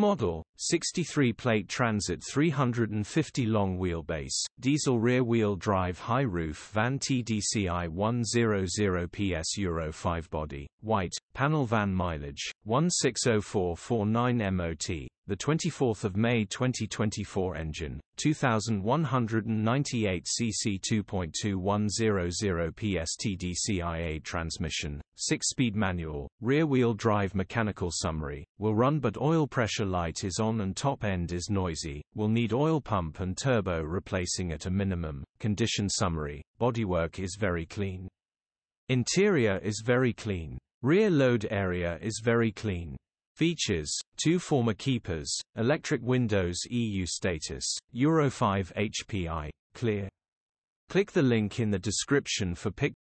Model, 63-plate Transit 350 long wheelbase, diesel rear-wheel drive high-roof van TDCi-100 PS Euro 5 body, white, panel van mileage, 160449 MOT, 24 May 2024 engine, 2198 cc 2.2100 PS TDCi-A transmission, 6-speed manual, rear-wheel drive mechanical summary, will run but oil pressure light is on and top end is noisy, will need oil pump and turbo replacing at a minimum, condition summary, bodywork is very clean. Interior is very clean. Rear load area is very clean. Features, 2 former keepers, electric windows EU status, Euro 5 HPI, clear. Click the link in the description for pictures.